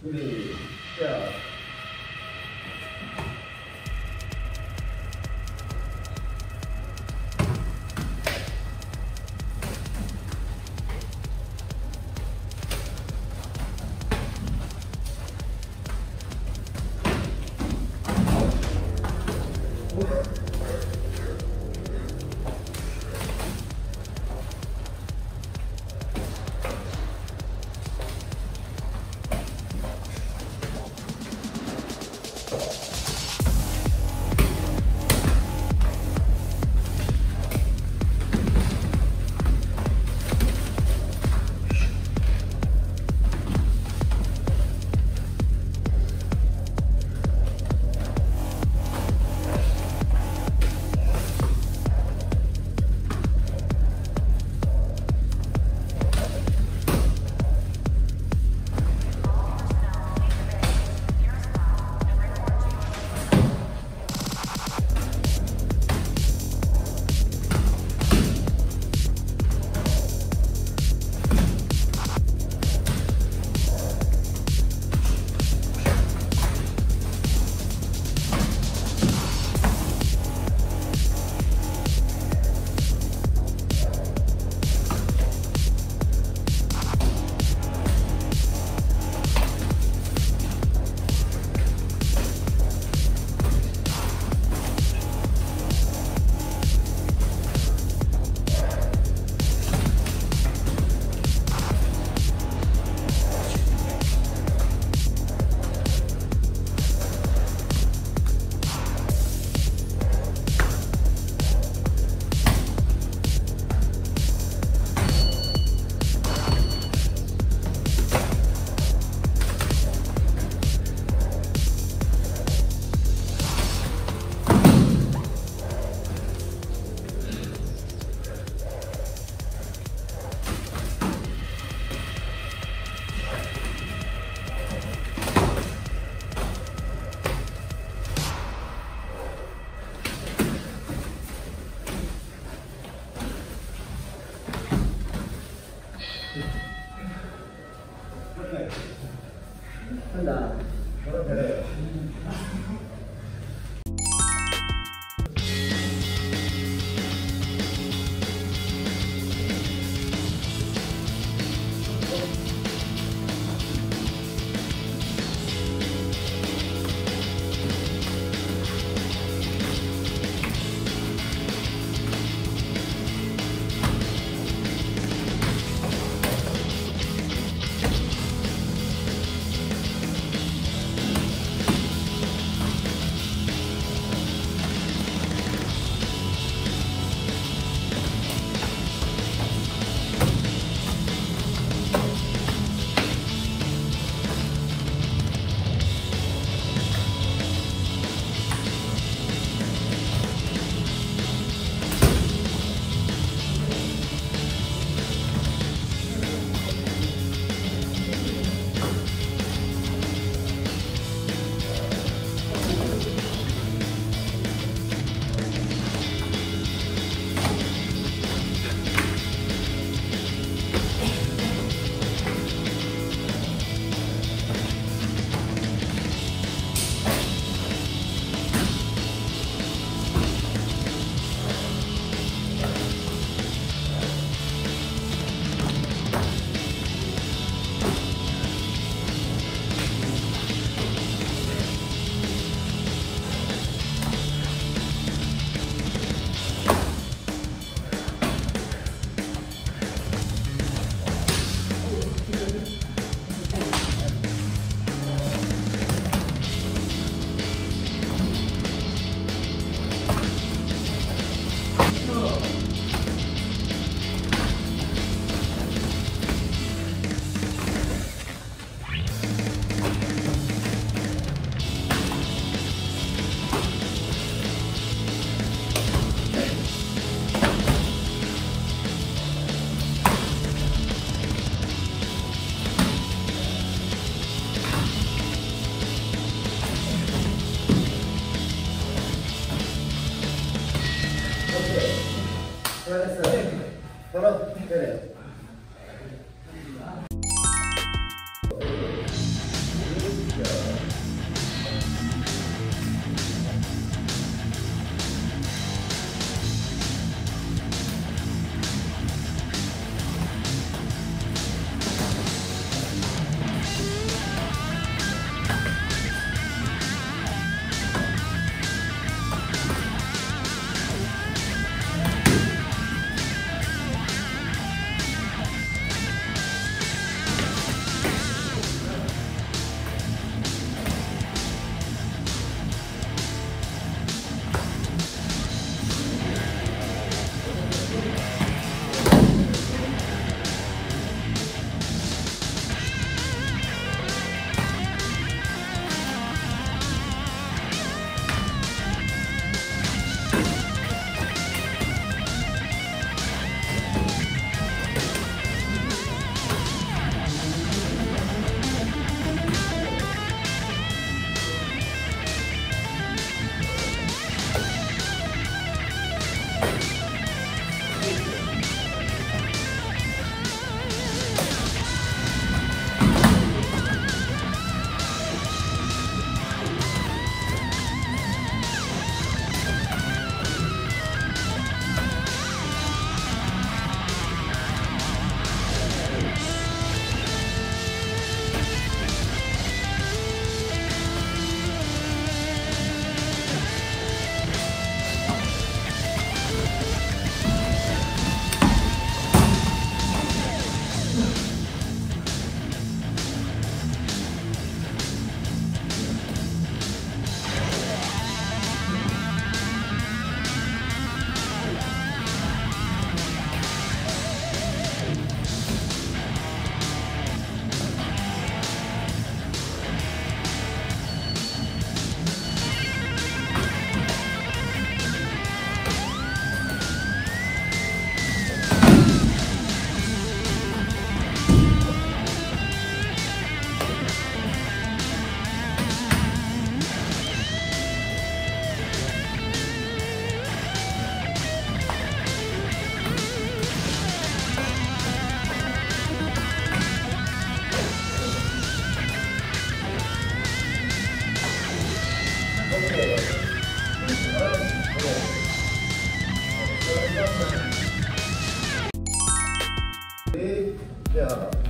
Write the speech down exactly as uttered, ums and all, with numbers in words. three, go. Good. Good job.